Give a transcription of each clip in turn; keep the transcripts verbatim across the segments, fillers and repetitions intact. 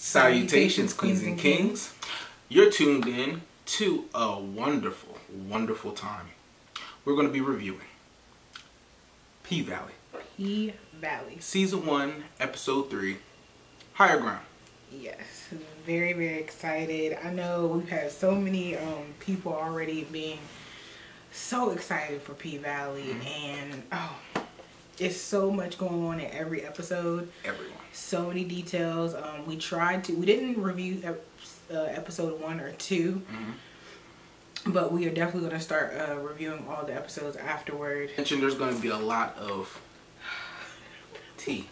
Salutations, queens and kings. You're tuned in to a wonderful, wonderful time. We're going to be reviewing P-Valley. P-Valley. Season one, Episode three, Higher Ground. Yes, very, very excited. I know we've had so many um, people already being so excited for P-Valley. Mm-hmm. And oh, it's so much going on in every episode. Everyone. So many details. Um, we tried to, we didn't review ep uh, episode one or two. Mm-hmm. But we are definitely going to start uh, reviewing all the episodes afterward. I mentioned there's going to be a lot of tea.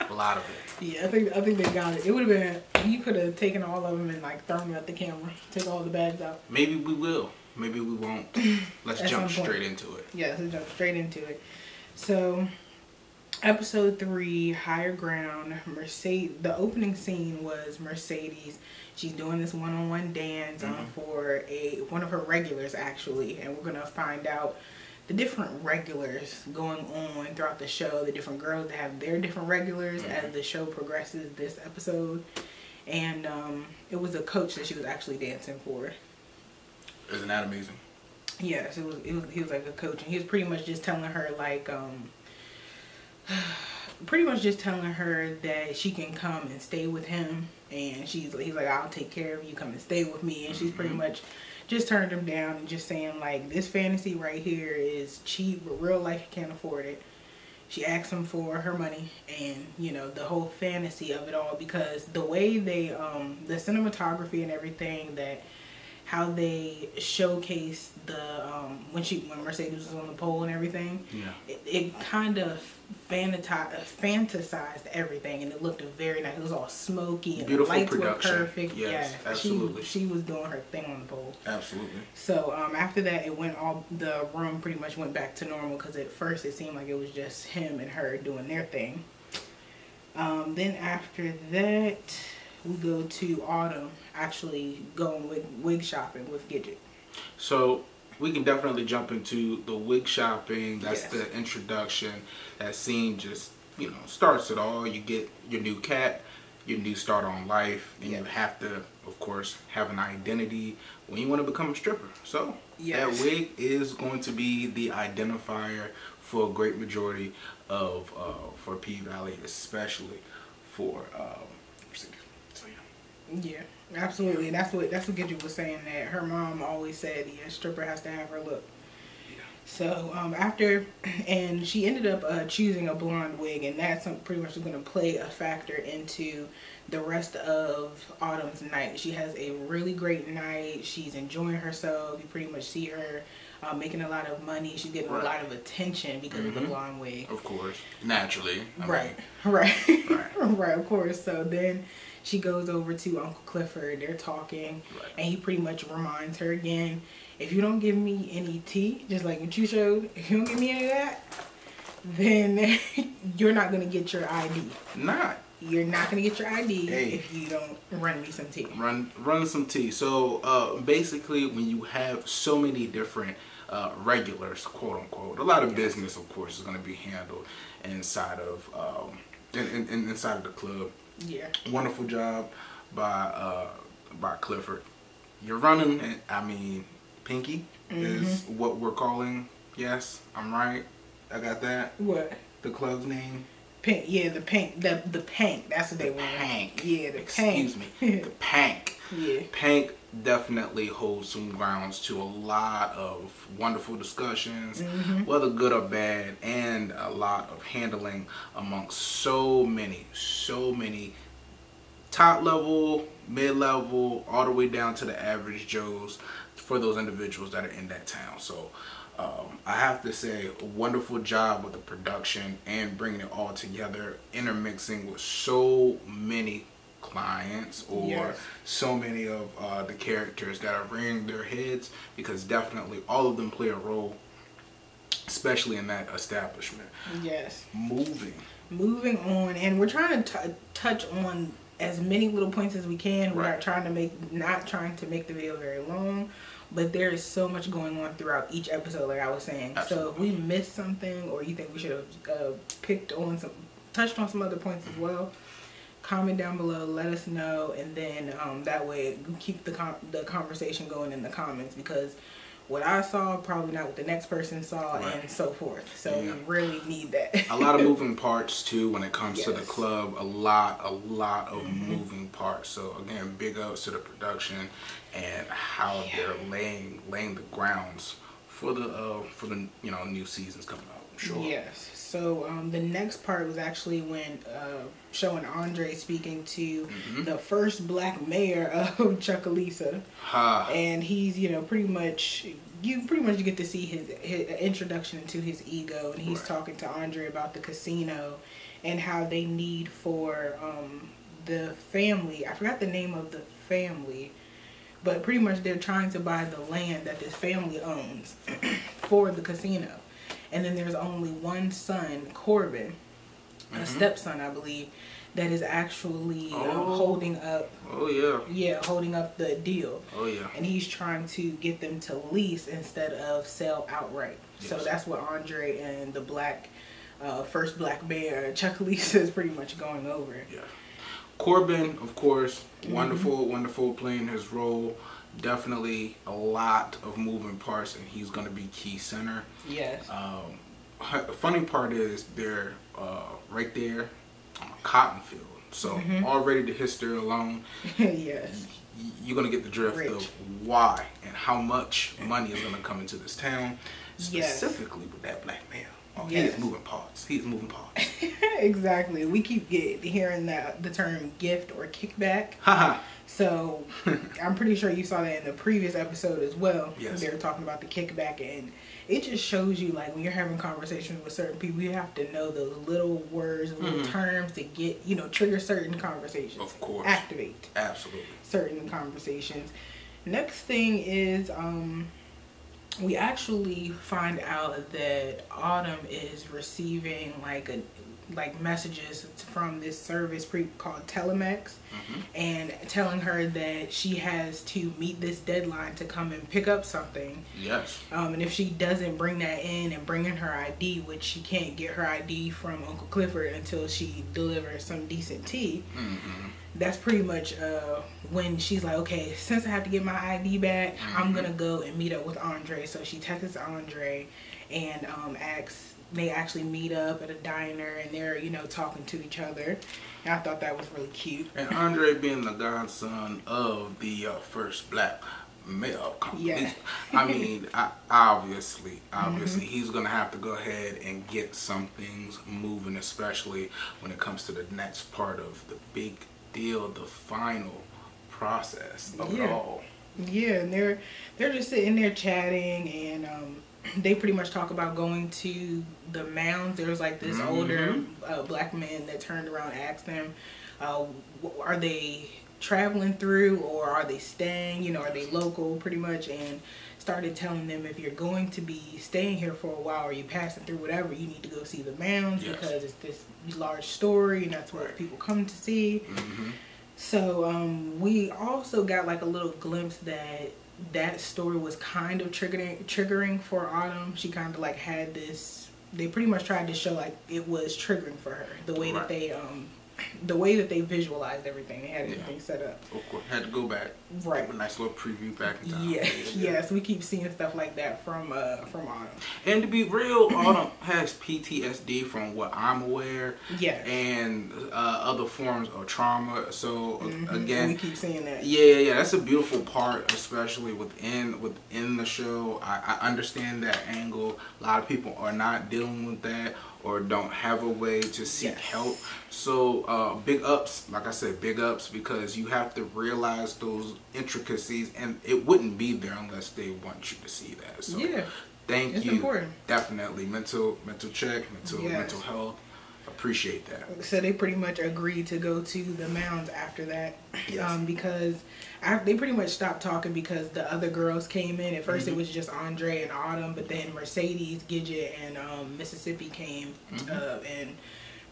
A lot of it. Yeah, I think I think they got it. It would have been, you could have taken all of them and like thrown them at the camera. Take all the bags out. Maybe we will. Maybe we won't. Let's jump straight into it. Yeah, let's jump straight into it. So, episode three, Higher Ground. Mercedes. The opening scene was Mercedes. She's doing this one-on-one dance mm-hmm. um, for a one of her regulars actually, and we're gonna find out the different regulars going on throughout the show. The different girls that have their different regulars mm-hmm. as the show progresses this episode. And um, it was a coach that she was actually dancing for. Isn't that amazing? Yes, it was, it was, he was like a coach. And he was pretty much just telling her like... Um, pretty much just telling her that she can come and stay with him. And she's he's like, I'll take care of you. Come and stay with me. And mm-hmm. she's pretty much... just turned him down and just saying like, this fantasy right here is cheap, but real life you can't afford it. She asked him for her money, and you know, the whole fantasy of it all, because the way they um the cinematography and everything, that how they showcase the um when she when Mercedes was on the pole and everything, yeah, it, it kind of fantasized, fantasized everything, and it looked very nice. It was all smoky and beautiful, the lights production were perfect. Yes, yeah, absolutely. She, she was doing her thing on the pole. Absolutely. So um, after that, it went all the room pretty much went back to normal, because at first it seemed like it was just him and her doing their thing. Um, then after that, we go to Autumn actually going with wig shopping with Gidget. So we can definitely jump into the wig shopping. That's yes. the introduction. That scene just, you know, starts it all. You get your new cat, your new start on life, and yes. you have to, of course, have an identity when you want to become a stripper. So yes. that wig is going to be the identifier for a great majority of, uh, for P-Valley, especially for um, Mercedes. Yeah, absolutely. That's what that's what Gidget was saying, that her mom always said, yeah, stripper has to have her look. Yeah. So um, after, and she ended up uh, choosing a blonde wig, and that's pretty much going to play a factor into the rest of Autumn's night. She has a really great night. She's enjoying herself. You pretty much see her uh, making a lot of money. She's getting right. a lot of attention because mm-hmm. of the blonde wig. Of course, naturally. I right. mean, right, right, right. Of course. So then she goes over to Uncle Clifford. They're talking, right. and he pretty much reminds her again, if you don't give me any tea, just like what you showed, if you don't give me any of that, then you're not going to get your I D. Not. You're not going to get your I D hey. if you don't run me some tea. Run run some tea. So uh, basically, when you have so many different uh, regulars, quote unquote, a lot of yes. business, of course, is going to be handled inside of, um, in, in, inside of the club. Yeah. Wonderful job by uh by Clifford. You're running it. I mean, Pinky mm-hmm. is what we're calling. Yes, I'm right. I got that. What? The club's name? Pink. Yeah, the Pink. The the Pank. That's what the they want. Pank. Yeah, the Excuse Pank. Excuse me. The Pank. Yeah. Pank definitely holds some grounds to a lot of wonderful discussions, mm-hmm. whether good or bad, and a lot of handling amongst so many, so many top level, mid level, all the way down to the average Joes for those individuals that are in that town. So um, I have to say, a wonderful job with the production and bringing it all together, intermixing with so many clients or yes. so many of uh, the characters that are rearing their heads, because definitely all of them play a role, especially in that establishment. Yes. Moving. Moving on, and we're trying to t touch on as many little points as we can. We're right. not trying to make not trying to make the video very long, but there is so much going on throughout each episode, like I was saying. Absolutely. So if we missed something, or you think we should have uh, picked on some touched on some other points mm-hmm. as well, comment down below, let us know, and then um, that way you keep the, com the conversation going in the comments, because what I saw, probably not what the next person saw, right. and so forth. So yeah. we really need that. A lot of moving parts too when it comes yes. to the club. A lot, a lot of mm-hmm. moving parts. So again, big ups to the production and how yeah. they're laying laying the grounds for the uh, for the you know new seasons coming up. I'm sure. Yes. So um, the next part was actually when uh, showing Andre speaking to mm-hmm. the first black mayor of Chucalissa, huh. and he's you know pretty much you pretty much get to see his, his introduction into his ego, and he's right. talking to Andre about the casino and how they need for um, the family. I forgot the name of the family, but pretty much they're trying to buy the land that this family owns for the casino. And then there's only one son, Corbin, mm-hmm. a stepson, I believe, that is actually oh. um, holding up. Oh yeah. Yeah, holding up the deal. Oh yeah. And he's trying to get them to lease instead of sell outright. Yes. So that's what Andre and the black, uh, first black mayor, Chucalissa, is pretty much going over. Yeah. Corbin, of course, wonderful, mm-hmm. wonderful playing his role. Definitely a lot of moving parts, and he's going to be key center. Yes. Um, the funny part is they're uh, right there on cotton field. So mm-hmm. already the history alone, yes. you're going to get the drift Rich. of why and how much money is going to come into this town, specifically yes. with that black man. Oh, yes. He is moving parts. He is moving parts. Exactly. We keep get, hearing that, the term gift or kickback. Haha. So I'm pretty sure you saw that in the previous episode as well. Yes. They were talking about the kickback, and it just shows you, like, when you're having conversations with certain people, you have to know those little words, little mm. terms to get, you know, trigger certain conversations. Of course. Activate. Absolutely. Certain conversations. Next thing is... um. we actually find out that Autumn is receiving like a like messages from this service pre called Telemex, mm-hmm. and telling her that she has to meet this deadline to come and pick up something. Yes. Um, and if she doesn't bring that in and bring in her I D, which she can't get her I D from Uncle Clifford until she delivers some decent tea. Mm-hmm. That's pretty much uh, when she's like, okay, since I have to get my I D back, mm-hmm. I'm going to go and meet up with Andre. So she texts Andre and um, asks, they actually meet up at a diner, and they're, you know, talking to each other. And I thought that was really cute. And Andre being the godson of the uh, first black mayor of Company. Yeah. I mean, I, obviously, obviously, mm-hmm. he's going to have to go ahead and get some things moving, especially when it comes to the next part of the big deal, the final process of yeah. it all. Yeah, and they're they're just sitting there chatting, and um they pretty much talk about going to the mounds. There's like this mm-hmm. older uh, black man that turned around and asked them, uh are they traveling through, or are they staying, you know, are they local, pretty much, and started telling them, if you're going to be staying here for a while, or you passing through whatever, you need to go see the mounds, yes. because it's this large story, and that's right. what people come to see. Mm-hmm. So um, we also got like a little glimpse that that story was kind of triggering, triggering for Autumn. She kind of like had this. They pretty much tried to show like it was triggering for her, the way right. that they. Um, the way that they visualized everything, they had everything yeah. set up. Of course, had to go back. Right. A nice little preview back in time. Yeah, yes, yeah. yeah, so we keep seeing stuff like that from uh, from Autumn. And to be real, Autumn has P T S D from what I'm aware. Yeah. And uh, other forms of trauma. So mm-hmm. again, we keep seeing that. Yeah, yeah, that's a beautiful part, especially within within the show. I, I understand that angle. A lot of people are not dealing with that, or don't have a way to seek yes. help. So uh, big ups, like I said, big ups, because you have to realize those intricacies, and it wouldn't be there unless they want you to see that. So yeah. thank it's you, important. Definitely. Mental mental check, mental, yes. mental health, appreciate that. So they pretty much agreed to go to the mounds after that, yes. um, because I, they pretty much stopped talking because the other girls came in. At first mm-hmm. it was just Andre and Autumn, but then Mercedes, Gidget, and um, Mississippi came mm-hmm. uh, and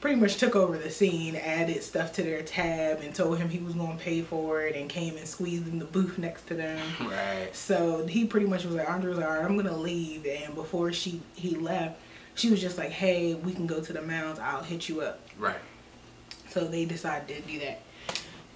pretty much took over the scene, added stuff to their tab, and told him he was going to pay for it, and came and squeezed in the booth next to them. Right. So he pretty much was like, Andre was like, all right, I'm going to leave. And before she he left, she was just like, hey, we can go to the mounds. I'll hit you up. Right. So they decided to do that.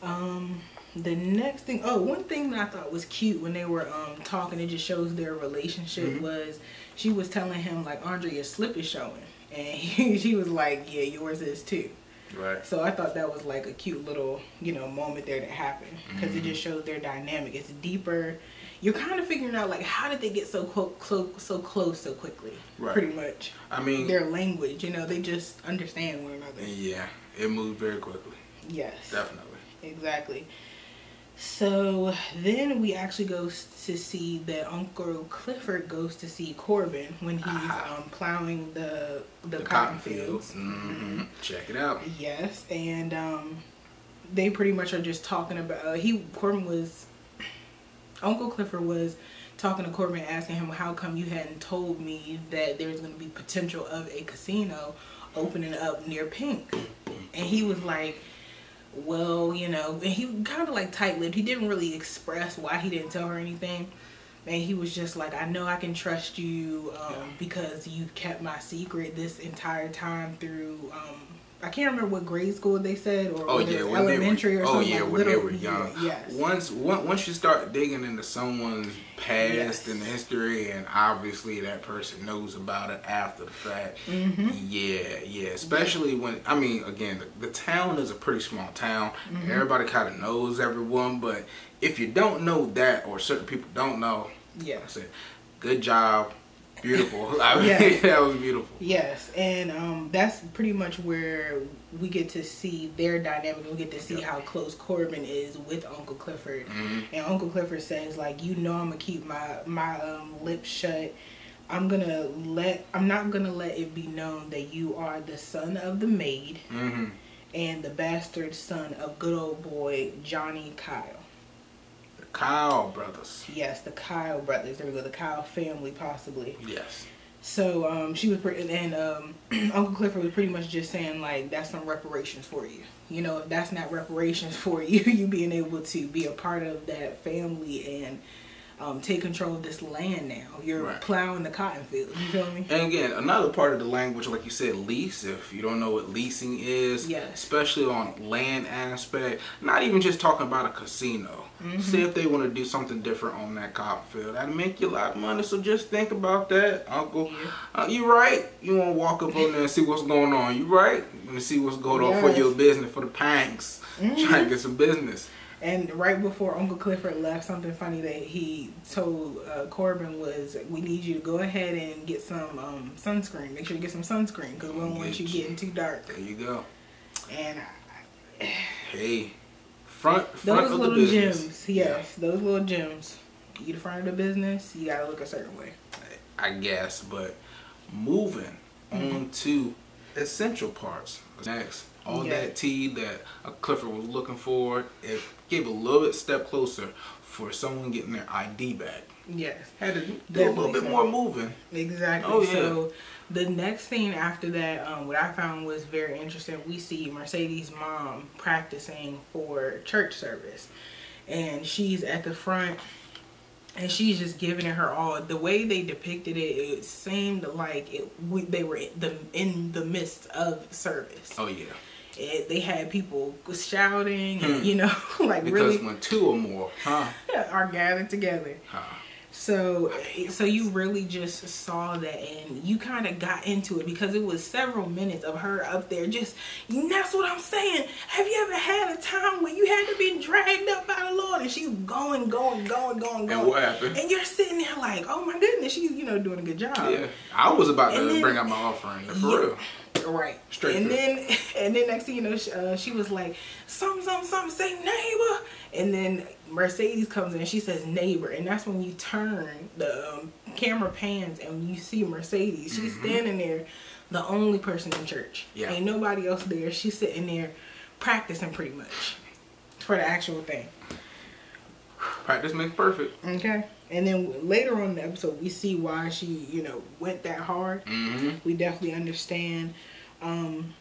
Um, the next thing, oh, one thing that I thought was cute when they were um, talking, it just shows their relationship, mm-hmm. was she was telling him, like, Andre, your slip is showing. And he, she was like, yeah, yours is too. Right. So I thought that was like a cute little, you know, moment there that happened, because mm-hmm. it just shows their dynamic. It's deeper. You're kind of figuring out, like, how did they get so close so, so close so quickly? Right. Pretty much. I mean, their language, you know, they just understand one another. Yeah, it moved very quickly. Yes. Definitely. Exactly. So then we actually go to see that Uncle Clifford goes to see Corbin when he's uh-huh. um, plowing the the, the cotton, cotton fields. fields. Mm-hmm. Check it out. Yes, and um, they pretty much are just talking about. Uh, he Corbin was Uncle Clifford was talking to Corbin, asking him, "How come you hadn't told me that there's going to be potential of a casino opening up near Pink?" And he was like, well, you know, and he kind of like tight-lipped. He didn't really express why he didn't tell her anything, and he was just like, I know I can trust you um yeah. because you've kept my secret this entire time through um I can't remember what grade school they said, or oh yeah, when elementary they were, or oh something. Oh yeah, like, when little, they were young. Yeah, yes. Once one, once you start digging into someone's past yes. and history, and obviously that person knows about it after the fact. Mm-hmm. Yeah, yeah. Especially yeah. when, I mean, again, the, the town is a pretty small town. Mm-hmm. Everybody kind of knows everyone, but if you don't know that, or certain people don't know, yeah, I said, good job. Beautiful. I mean, yes. That was beautiful. Yes, and um, that's pretty much where we get to see their dynamic. We get to see yeah. how close Corbin is with Uncle Clifford. Mm-hmm. And Uncle Clifford says, like, you know, I'm gonna keep my my um, lips shut. I'm gonna let. I'm not gonna let it be known that you are the son of the maid mm-hmm. and the bastard son of good old boy Johnny Kyle. Kyle brothers. Yes, the Kyle brothers. There we go. The Kyle family, possibly. Yes. So um, she was pretty, and um, Uncle Clifford was pretty much just saying, like, that's some reparations for you. You know, if that's not reparations for you, you being able to be a part of that family and um, take control of this land now. You're right. Plowing the cotton field. You feel me? And again, another part of the language, like you said, lease. If you don't know what leasing is, yes. especially on land aspect, not even just talking about a casino. Mm-hmm. See if they want to do something different on that cotton field. That'll make you a lot of money, so just think about that, Uncle. Yeah. Uh, you right. You want to walk up on there and see what's going on. You right. You want to see what's going yes. on for your business, for the panks. Mm-hmm. Trying to get some business. And right before Uncle Clifford left, something funny that he told uh, Corbin was, we need you to go ahead and get some um, sunscreen. Make sure you get some sunscreen, because we don't want you getting too dark. There you go. And I... hey... Front, front those of little the gems, yes, yeah. those little gems. You the front of the business, you gotta look a certain way. I guess, but moving mm-hmm. on to essential parts. Next, all yeah. that tea that Clifford was looking for, it gave a little bit step closer for someone getting their I D back. Yes, had to do Definitely a little bit so. more moving. Exactly. Oh, yeah. So the next scene after that, um, what I found was very interesting. We see Mercedes' mom practicing for church service, and she's at the front, and she's just giving it her all. The way they depicted it, it seemed like it we, they were in the in the midst of service. Oh yeah. It, they had people shouting, and, hmm. you know, like because really. Because when two or more, huh, are gathered together. Huh. So so you really just saw that, and you kind of got into it, because it was several minutes of her up there just, that's what I'm saying. Have you ever had a time where you had to be dragged up by the Lord, and she's going, going, going, going, going. And what happened? And you're sitting there like, oh my goodness, she's, you know, doing a good job. Yeah, I was about and to then, bring out my offering, for yeah, real. Right. Straight and through. then and then next thing you know, she, uh, she was like, something, something, something, say neighbor. And then Mercedes comes in and she says neighbor. And that's when you turn, the um, camera pans and you see Mercedes. She's mm-hmm. standing there, the only person in church. Yeah. Ain't nobody else there. She's sitting there practicing pretty much for the actual thing. Practice makes perfect. Okay. And then later on in the episode, we see why she, you know, went that hard. Mm-hmm. We definitely understand. Um,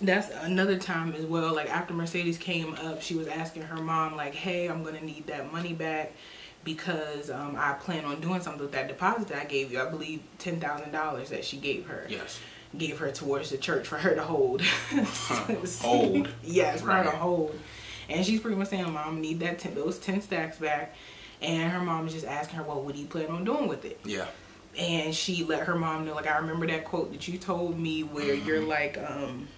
that's another time as well. Like, after Mercedes came up, she was asking her mom, like, hey, I'm going to need that money back, because um, I plan on doing something with that deposit that I gave you. I believe ten thousand dollars that she gave her. Yes. give her towards the church for her to hold. Hold. Yes, for right. her to hold. And she's pretty much saying, Mom, need that ten, those ten stacks back. And her mom is just asking her, well, what do you plan on doing with it? Yeah. And she let her mom know, like, I remember that quote that you told me where mm-hmm. you're like, um,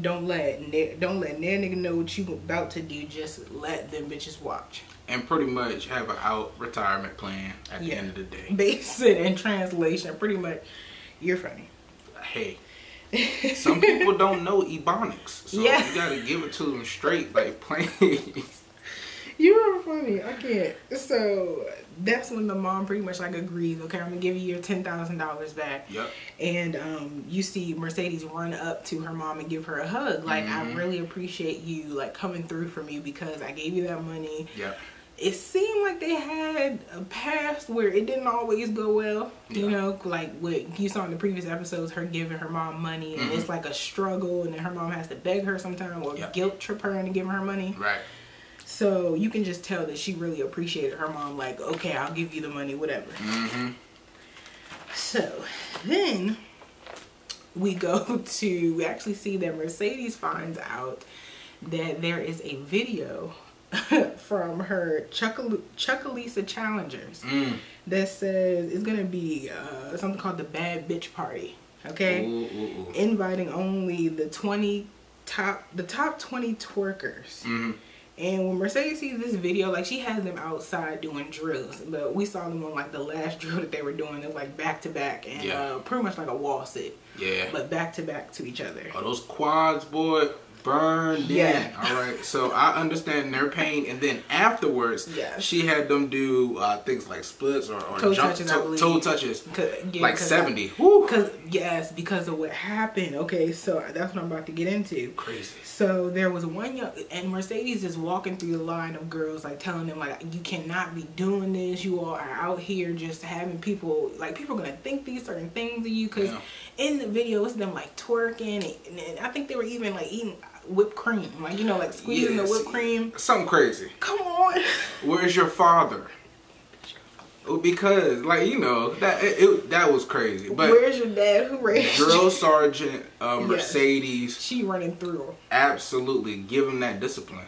don't let don't let that nigga know what you about to do. Just let them bitches watch. And pretty much have an out retirement plan at yeah. the end of the day. Basic and translation, pretty much. You're funny. Hey, some people don't know Ebonics, so yeah. you gotta give it to them straight, like, please. You are funny. I can't. So that's when the mom pretty much like agrees. Okay, I'm gonna give you your ten thousand dollars back. Yep. And um, you see Mercedes run up to her mom and give her a hug. Like, mm-hmm. I really appreciate you like coming through for me because I gave you that money. Yep. It seemed like they had a past where it didn't always go well. Yeah. You know, like what you saw in the previous episodes, her giving her mom money, and mm-hmm. it's like a struggle, and then her mom has to beg her sometimes or yep. guilt trip her into giving her money. Right. So you can just tell that she really appreciated her mom. Like, okay, I'll give you the money, whatever. Mm-hmm. So then we go to, we actually see that Mercedes finds out that there is a video from her Chucal Chucalissa Challengers mm. that says it's going to be uh, something called the Bad Bitch Party. Okay? Ooh, ooh, ooh. Inviting only the twenty top, the top twenty twerkers. Mm-hmm. And when Mercedes sees this video, like, she has them outside doing drills. But we saw them on, like, the last drill that they were doing. It was, like, back-to-back -back and yeah. uh, pretty much like a wall sit. Yeah. But back-to-back -to, -back to each other. Oh, those quads, boy, burned yeah. in. All right. So I understand their pain. And then afterwards, yeah. she had them do uh, things like splits or, or toe, jump, touches, toe, toe touches. Yeah, like seventy. I, Woo. Cause, yes, because of what happened. Okay, so that's what I'm about to get into. Crazy. So there was one young, and Mercedes is walking through the line of girls, like telling them, like, you cannot be doing this. You all are out here just having people, like, people are going to think these certain things of you. Because yeah. in the video, it's them, like, twerking. And, and I think they were even, like, eating whipped cream, like, you know, like squeezing yes. the whipped cream, something crazy. Come on, where's your father? Because, like, you know, that it, it, that was crazy. But where's your dad? Who raised Drill Sergeant uh, Mercedes? Yes. She running through. Absolutely, give him that discipline.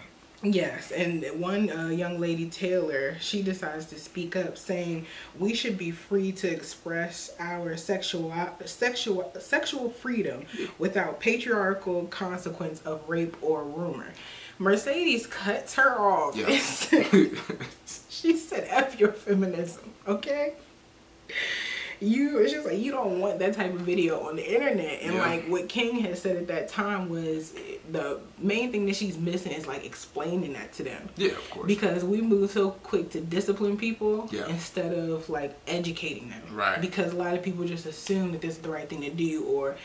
Yes, and one uh, young lady, Taylor, she decides to speak up, saying we should be free to express our sexual sexual sexual freedom without patriarchal consequence of rape or rumor. Mercedes cuts her off. Yeah. She said, "F your feminism, okay." You, it's just like, you don't want that type of video on the internet. And yeah. like what King had said at that time was the main thing that she's missing is like explaining that to them. Yeah, of course. Because we move so quick to discipline people yeah. instead of like educating them. Right. Because a lot of people just assume that this is the right thing to do, or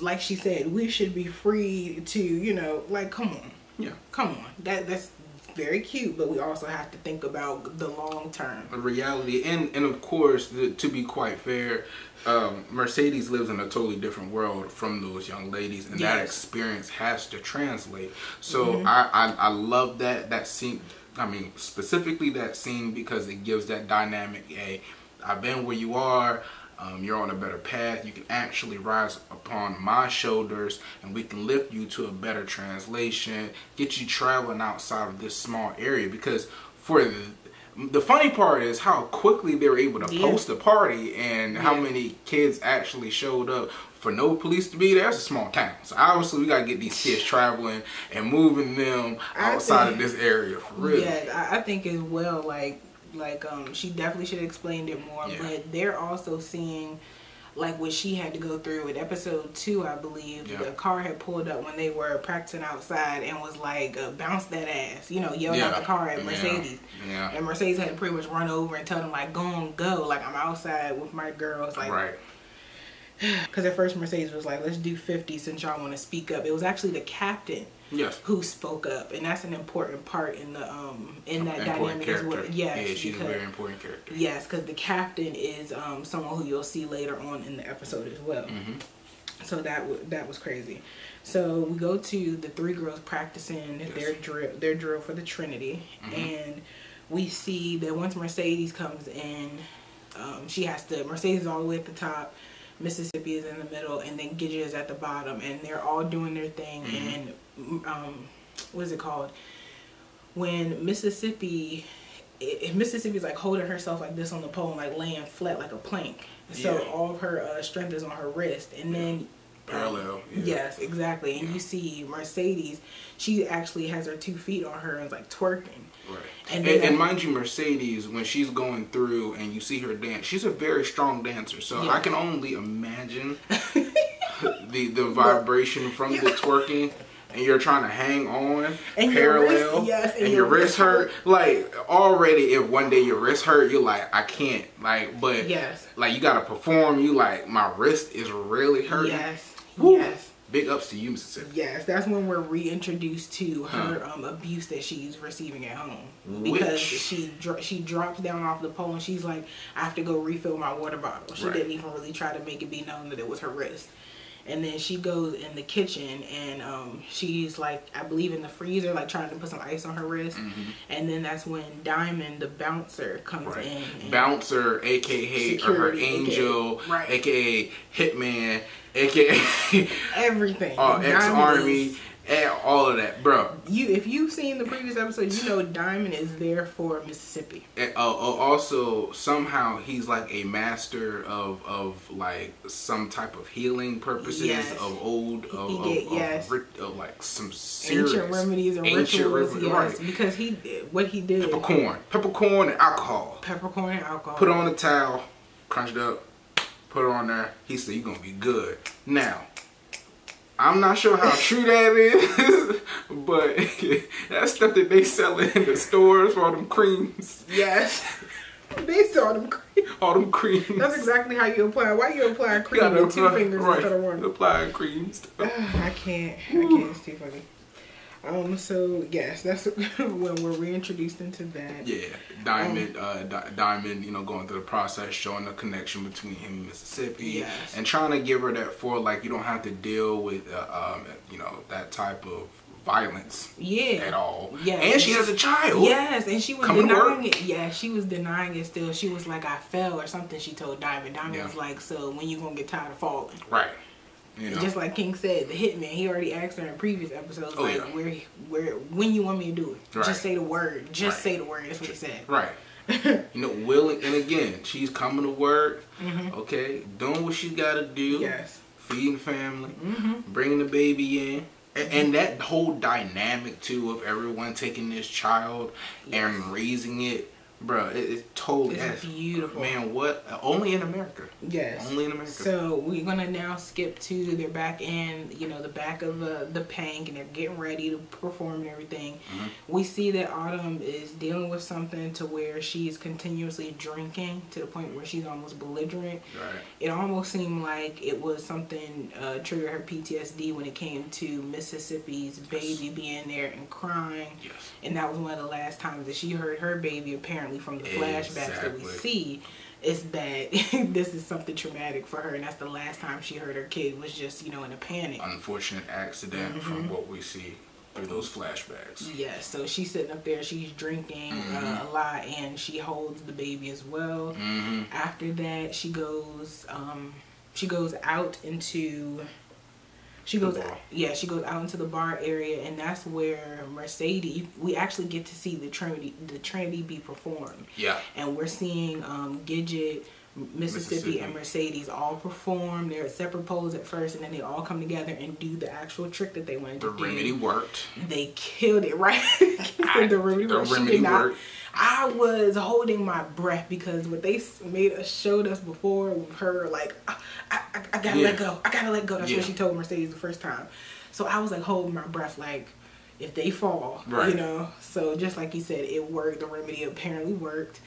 like she said, we should be free to, you know, like, come on. Yeah. Come on. That that's very cute, but we also have to think about the long term, the reality, and and of course, the, to be quite fair, um, Mercedes lives in a totally different world from those young ladies, and yes. that experience has to translate. So mm-hmm. I, I I love that that scene. I mean, specifically that scene, because it gives that dynamic. A, I've been where you are. Um, you're on a better path. You can actually rise upon my shoulders, and we can lift you to a better translation, get you traveling outside of this small area. Because for the, the funny part is how quickly they were able to yeah. post a party, and yeah. how many kids actually showed up. For no police to be there, that's a small town. So obviously we gotta get these kids traveling and moving them outside think, of this area for real. Yeah, I think as well, like, Like, um, she definitely should have explained it more, yeah. but they're also seeing, like, what she had to go through in episode two, I believe. Yeah. The car had pulled up when they were practicing outside and was like, uh, bounce that ass, you know, yelled yeah. out the car at Mercedes. Yeah. Yeah. And Mercedes had to pretty much run over and tell them, like, go on, go. Like, I'm outside with my girls. Like, right. Because at first Mercedes was like, let's do fifty since y'all want to speak up. It was actually the captain yes. who spoke up, and that's an important part in the um in that important dynamic character. As well. Yes, yeah, she's because, a very important character. Yes, because the captain is um someone who you'll see later on in the episode as well. Mm-hmm. So that w that was crazy. So we go to the three girls practicing yes. their drill their drill for the Trinity, mm-hmm. and we see that once Mercedes comes in, um, she has to Mercedes all the way at the top. Mississippi is in the middle, and then Gidget is at the bottom, and they're all doing their thing. Mm-hmm. And um, what is it called? When Mississippi, if Mississippi's like holding herself like this on the pole, and like laying flat like a plank. So yeah. all of her uh, strength is on her wrist, and yeah. then. Parallel. Yeah. Yes, exactly. And yeah. you see Mercedes, she actually has her two feet on her and is like twerking. Right. And, and, and mind you, Mercedes, when she's going through and you see her dance, she's a very strong dancer. So yeah. I can only imagine the the vibration from yeah. the twerking. And you're trying to hang on, and parallel, your wrist, yes, and, and your, your wrist hurt. hurt. Like, already, if one day your wrist hurt, you're like, I can't. Like, but, yes. like, you got to perform. You like, my wrist is really hurting. Yes, Woo. yes. Big ups to you, Mississippi. Yes, that's when we're reintroduced to her huh. um, abuse that she's receiving at home. Because Which? she dro she drops down off the pole, and she's like, I have to go refill my water bottle. She right. didn't even really try to make it be known that it was her wrist. And then she goes in the kitchen, and um, she's like, I believe in the freezer, like trying to put some ice on her wrist. Mm-hmm. And then that's when Diamond, the bouncer, comes right. in. Bouncer, A K A security, or her angel, A K A, right. A K A hitman, A K A everything. Uh, ex-army, all of that, bro. You, if you've seen the previous episode, you know Diamond is there for Mississippi. And, uh, also, somehow he's like a master of of like some type of healing purposes yes. of old of, of, did, of, yes. of, of like some serious ancient remedies and ancient rituals. Remedies, yes, right. Because he what he did peppercorn, peppercorn and alcohol, peppercorn and alcohol. Put on the towel, crunched up, put it on there. He said, "You're gonna be good now." I'm not sure how true that is, but that stuff that they sell in the stores for all them creams. Yes. They sell them creams. All them creams. That's exactly how you apply. Why you apply a cream with two fingers right. instead of one? Apply creams. Uh, I can't. Whew. I can't. It's too funny. Um, so, yes, that's when we're reintroduced into that. Yeah. Diamond, um, uh, di Diamond, you know, going through the process, showing the connection between him and Mississippi. Yes. And trying to give her that for, like, you don't have to deal with, uh, um, you know, that type of violence yeah. at all. Yeah. And she has a child. Yes, and she was Coming denying it. Yeah, she was denying it still. She was like, I fell or something, she told Diamond. Diamond yeah. was like, so when you gonna get tired of falling? Right. You know. Just like King said, the hitman, he already asked her in previous episodes, oh, like, yeah. where, where, when you want me to do it. Right. Just say the word. Just right. say the word. That's what he said. Right. You know, willing, and again, she's coming to work, mm-hmm. okay, doing what she got to do, yes. feeding family, mm-hmm. bringing the baby in. And that whole dynamic, too, of everyone taking this child yes. and raising it. Bro, it, it totally is beautiful. Man, what? Only in America. Yes. Only in America. So we're going to now skip to their back end, you know, the back of the, the Pank, and they're getting ready to perform and everything. Mm-hmm. We see that Autumn is dealing with something to where she's continuously drinking to the point where she's almost belligerent. Right. It almost seemed like it was something uh, triggered her P T S D when it came to Mississippi's baby yes. being there and crying. Yes. And that was one of the last times that she heard her baby apparently. From the flashbacks exactly. that we see, it's bad. This is something traumatic for her, and that's the last time she heard her kid was just, you know, in a panic. Unfortunate accident mm-hmm. from what we see through those flashbacks. Yeah, so she's sitting up there, she's drinking mm-hmm. uh, a lot, and she holds the baby as well. Mm-hmm. After that, she goes, um, she goes out into. She goes, out, yeah. She goes out into the bar area, and that's where Mercedes. We actually get to see the Trinity, the Trinity be performed. Yeah. And we're seeing um, Gidget, Mississippi, Mississippi, and Mercedes all perform. They're at separate poles at first, and then they all come together and do the actual trick that they wanted to do. The remedy worked. They killed it, right? I, the remedy, the remedy did not, worked. I was holding my breath because what they made us showed us before with her, like, I, I, I gotta yeah. let go. I gotta let go. That's yeah. what she told Mercedes the first time. So I was like holding my breath, like, if they fall, right. you know. So just like you said, it worked. The remedy apparently worked.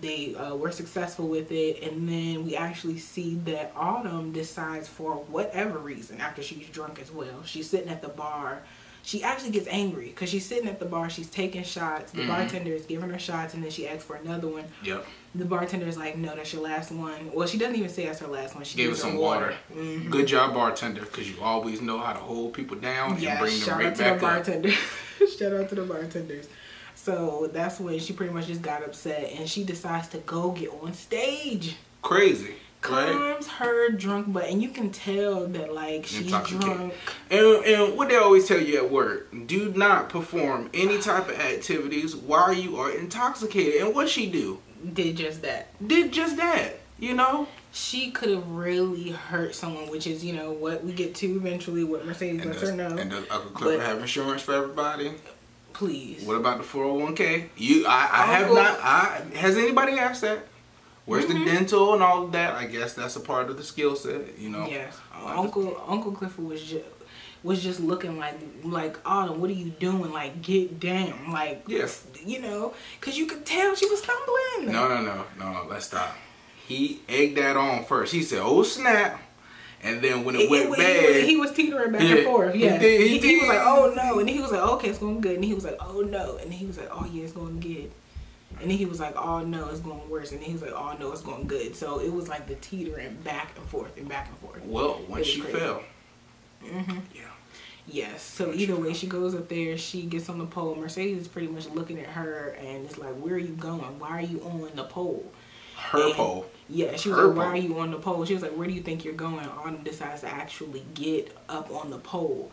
They uh, were successful with it, and then we actually see that Autumn decides for whatever reason after she's drunk as well. She's sitting at the bar. She actually gets angry because she's sitting at the bar. She's taking shots. The mm-hmm. bartender is giving her shots, and then she asks for another one. Yep. The bartender is like, no, that's your last one. Well, she doesn't even say that's her last one. She gave her some water. water. Mm-hmm. Good job, bartender, because you always know how to hold people down yeah, and bring them right back up. Shout out to the bartender. Shout out to the bartenders. So that's when she pretty much just got upset, and she decides to go get on stage. Crazy. confirms her drunk butt, and you can tell that like she's drunk. And, and what they always tell you at work, do not perform any type of activities while you are intoxicated. And what she do? Did just that. Did just that. You know? She could have really hurt someone, which is, you know, what we get to eventually, what Mercedes lets her know. And does Uncle Clifford have insurance for everybody? Please. What about the four oh one K? You, I, I have not, I, has anybody asked that? Where's mm-hmm. the dental and all of that? I guess that's a part of the skill set, you know. Yes. Uncle Uncle Clifford was just was just looking like like Autumn, what are you doing? Like, get down, like, yes, you know, because you could tell she was stumbling. No, no, no, no, no. Let's stop. He egged that on first. He said, "Oh snap." And then when it, it went it, bad, he, he was teetering back yeah, and forth. Yeah, he, did, he, he, did. he was like, "Oh no," and he was like, "Okay, it's going good," and he was like, "Oh no," and he was like, "Oh yeah, it's going good." And then he was like, "Oh no, it's going worse." And then he was like, "Oh no, it's going good." So it was like the teetering back and forth and back and forth. Well, once she fell. Mm-hmm. Yeah. Yes. So once either way, fell. she goes up there. She gets on the pole. Mercedes is pretty much looking at her and it's like, "Where are you going? Why are you on the pole?" Her and, pole. Yeah. She was her like, pole. "Why are you on the pole?" She was like, "Where do you think you're going?" Autumn decides to actually get up on the pole.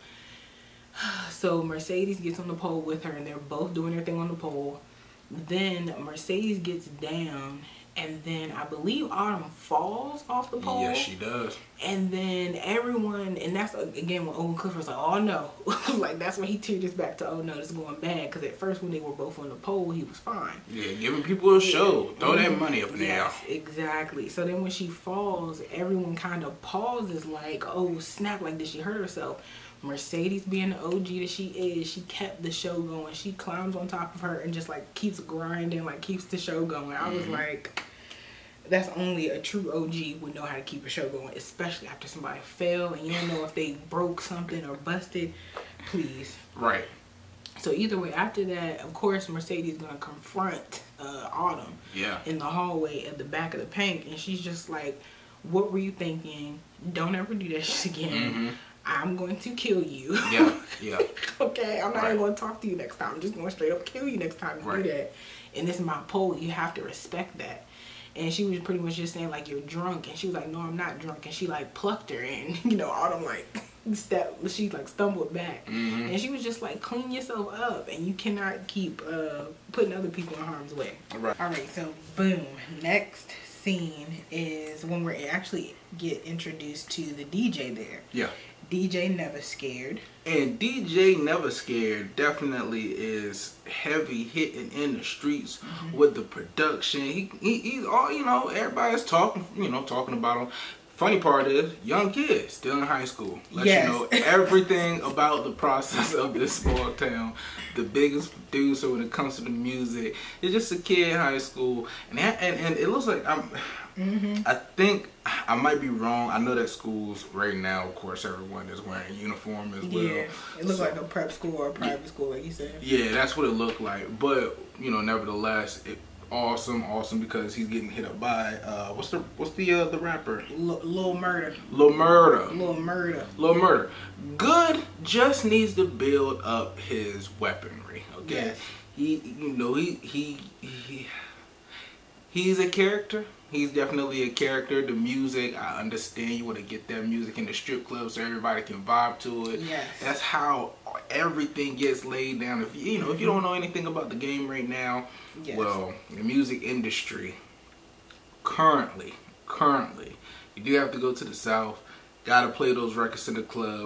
So Mercedes gets on the pole with her, and they're both doing their thing on the pole. Then Mercedes gets down, and then I believe Autumn falls off the pole. Yes, she does. And then everyone, and that's again when Owen Clifford was like, "Oh no." Like, that's when he teared us back to, "Oh no, it's going bad." Because at first when they were both on the pole, he was fine. Yeah, giving people a show. Yeah. Throw mm-hmm. that money up in yes, there. Exactly. So then when she falls, everyone kind of pauses like, "Oh snap," like, did she hurt herself? Mercedes, being the O G that she is, she kept the show going. She climbs on top of her and just like keeps grinding, like keeps the show going. I was mm-hmm. like, that's only a true O G would know how to keep a show going, especially after somebody fell and you don't know if they broke something or busted. Please. Right. So either way, after that, of course, Mercedes gonna confront uh, Autumn yeah. in the hallway at the back of the pink, and she's just like, "What were you thinking? Don't ever do that shit again." Mm-hmm. "I'm going to kill you." Yeah, yeah. "Okay, I'm not right. even going to talk to you next time. I'm just going to straight up kill you next time you right. do that. And this is my pole. You have to respect that." And she was pretty much just saying, like, "You're drunk." And she was like, "No, I'm not drunk." And she, like, plucked her. And, you know, Autumn, like, step, she, like, stumbled back. Mm-hmm. And she was just like, "Clean yourself up. And you cannot keep uh, putting other people in harm's way." Right. All right, so, boom. Next scene is when we actually get introduced to the D J there. Yeah. D J Never Scared. And D J Never Scared definitely is heavy hitting in the streets mm-hmm. with the production. He, he, he's all, you know, everybody's talking, you know, talking about him. Funny part is, young kid, still in high school. Let yes. you know everything about the process of this small town. The biggest producer when it comes to the music. It's just a kid in high school. And, and, and it looks like, I'm, mm-hmm. I think, I might be wrong. I know that schools right now, of course, everyone is wearing uniform as well. Yeah, it looked so, like a prep school or a private yeah, school, like you said. Yeah, that's what it looked like. But, you know, nevertheless, it Awesome, awesome, because he's getting hit up by uh, what's the what's the uh, the rapper? L Lil' Murda. Lil' Murda. Lil' Murda. Lil' Murda. Good just needs to build up his weaponry. Okay, yes. he you know he, he he he's a character. He's definitely a character. The music, I understand you want to get that music in the strip club so everybody can vibe to it. Yes, that's how everything gets laid down. If you, you know, if you don't know anything about the game right now. Yes. Well, the music industry, currently, currently, you do have to go to the South, gotta play those records in the club.